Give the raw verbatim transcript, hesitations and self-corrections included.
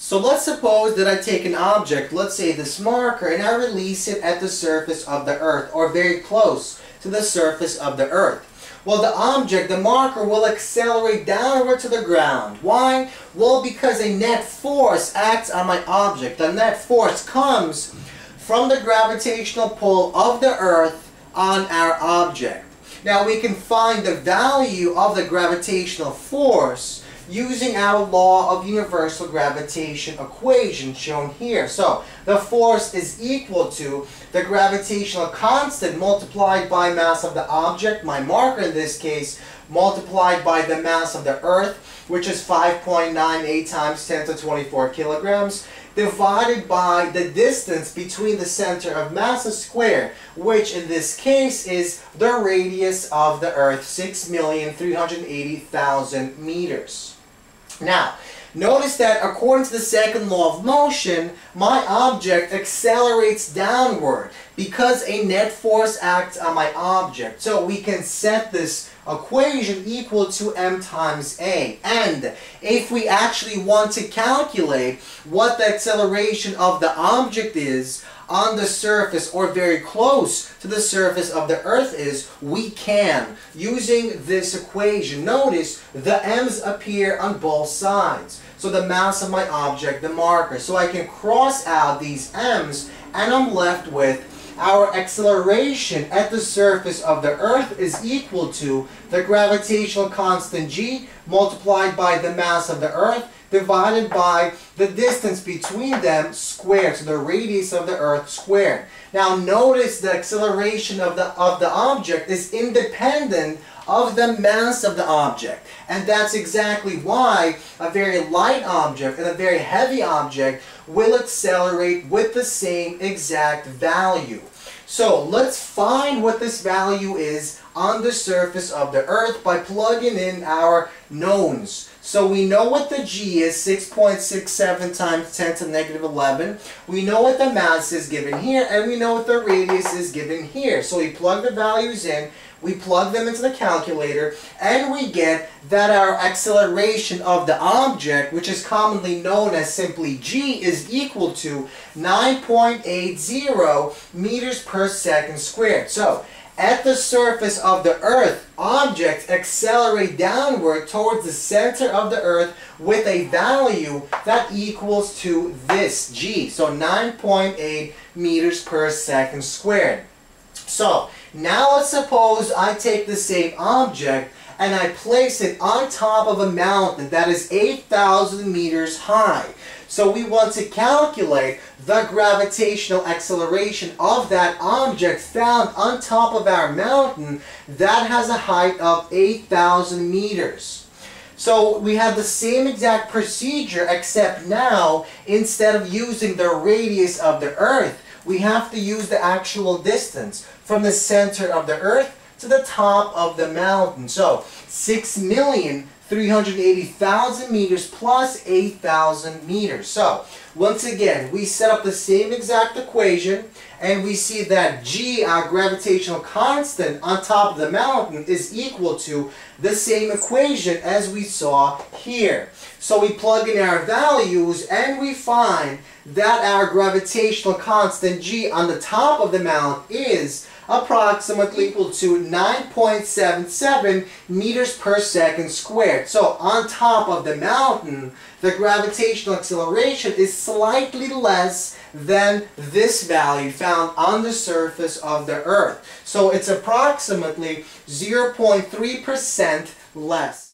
So let's suppose that I take an object, let's say this marker, and I release it at the surface of the earth, or very close to the surface of the earth. Well, the object, the marker, will accelerate downward to the ground. Why? Well, because a net force acts on my object. The net force comes from the gravitational pull of the earth on our object. Now, we can find the value of the gravitational force using our law of universal gravitation equation shown here. So, the force is equal to the gravitational constant multiplied by mass of the object, my marker in this case, multiplied by the mass of the earth, which is five point nine eight times ten to the twenty-four kilograms, divided by the distance between the center of massa squared, which in this case is the radius of the earth, six million three hundred eighty thousand meters. Now, notice that according to the second law of motion, my object accelerates downward because a net force acts on my object. So we can set this equation equal to m times a. And if we actually want to calculate what the acceleration of the object is on the surface or very close to the surface of the earth is, we can, using this equation. Notice the m's appear on both sides. So the mass of my object, the marker. So I can cross out these m's and I'm left with our acceleration at the surface of the earth is equal to the gravitational constant g multiplied by the mass of the earth divided by the distance between them squared, so the radius of the earth squared. Now notice the acceleration of the, of the object is independent of the mass of the object. And that's exactly why a very light object and a very heavy object will accelerate with the same exact value. So let's find what this value is on the surface of the earth by plugging in our knowns. So we know what the g is, six point six seven times ten to the negative eleven. We know what the mass is given here, and we know what the radius is given here. So we plug the values in, we plug them into the calculator, and we get that our acceleration of the object, which is commonly known as simply g, is equal to nine point eight zero meters per second squared. So at the surface of the earth, objects accelerate downward towards the center of the earth with a value that equals to this g, so nine point eight meters per second squared. So now let's suppose I take the same object and I place it on top of a mountain that is eight thousand meters high. So we want to calculate the gravitational acceleration of that object found on top of our mountain that has a height of eight thousand meters. So we have the same exact procedure, except now, instead of using the radius of the earth, we have to use the actual distance from the center of the earth to the top of the mountain. So six million three hundred eighty thousand meters plus eight thousand meters. So once again, we set up the same exact equation and we see that g, our gravitational constant on top of the mountain, is equal to the same equation as we saw here. So we plug in our values and we find that our gravitational constant g on the top of the mountain is approximately equal to nine point seven seven meters per second squared. So on top of the mountain, the gravitational acceleration is slightly less than this value found on the surface of the earth. So it's approximately zero point three percent less.